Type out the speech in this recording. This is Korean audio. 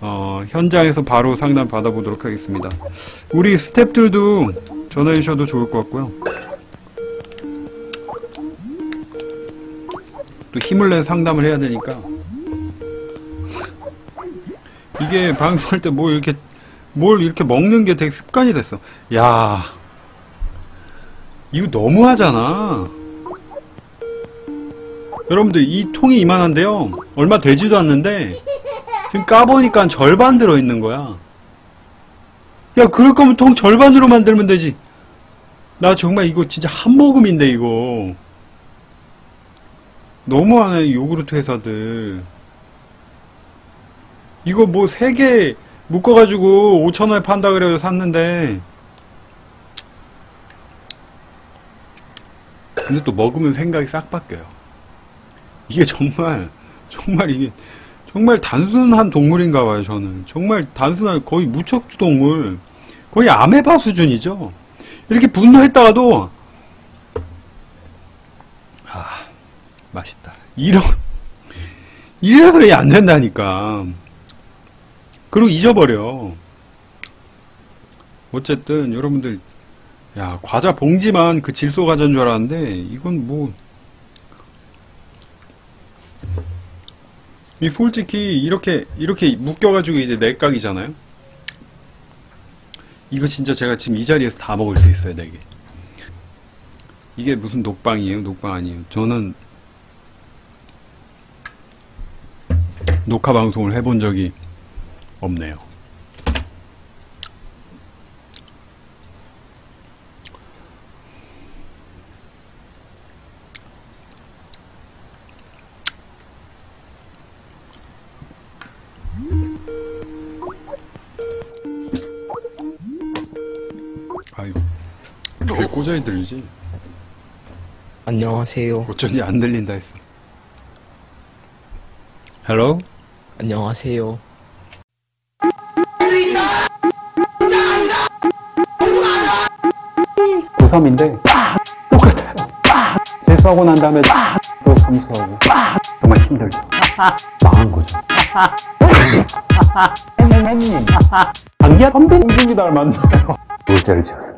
현장에서 바로 상담 받아보도록 하겠습니다. 우리 스태프들도 전화해 주셔도 좋을 것 같고요. 또 힘을 내 상담을 해야 되니까. 이게 방송할 때 뭘 이렇게 먹는 게 되게 습관이 됐어. 야, 이거 너무하잖아. 여러분들, 이 통이 이만한데요, 얼마 되지도 않는데 지금 까보니까 절반 들어있는 거야. 야, 그럴 거면 통 절반으로 만들면 되지. 나 정말 이거 진짜 한 모금인데 이거 너무하네. 요구르트 회사들 이거 뭐 3개 묶어가지고 5,000원에 판다 그래서 샀는데, 근데 또 먹으면 생각이 싹 바뀌어요. 이게 정말 단순한 동물인가 봐요. 저는 정말 단순한, 거의 무척 동물, 거의 아메바 수준이죠. 이렇게 분노했다가도 아, 맛있다, 이래서 이게 안 된다니까. 그리고 잊어버려. 어쨌든 여러분들, 야, 과자 봉지만 그 질소 과자인 줄 알았는데 이건 뭐, 이 솔직히 이렇게 묶여가지고 이제 내각이잖아요. 이거 진짜 제가 지금 이 자리에서 다 먹을 수 있어요, 4개. 이게 무슨 녹방이에요? 녹방 아니에요. 저는 녹화 방송을 해본 적이 없네요. 아이고, 왜 꼬자이 들리지? 안녕하세요. 어쩐지 안 들린다 했어. 헬로? 안녕하세요. 고3인데 똑같아요. 재수하고 난 다음에 또 삼수하고 정말 힘들죠. 망한 거죠. MMM님, 장기야 선배 공중이 닮았네요. 놀자를 지었어요.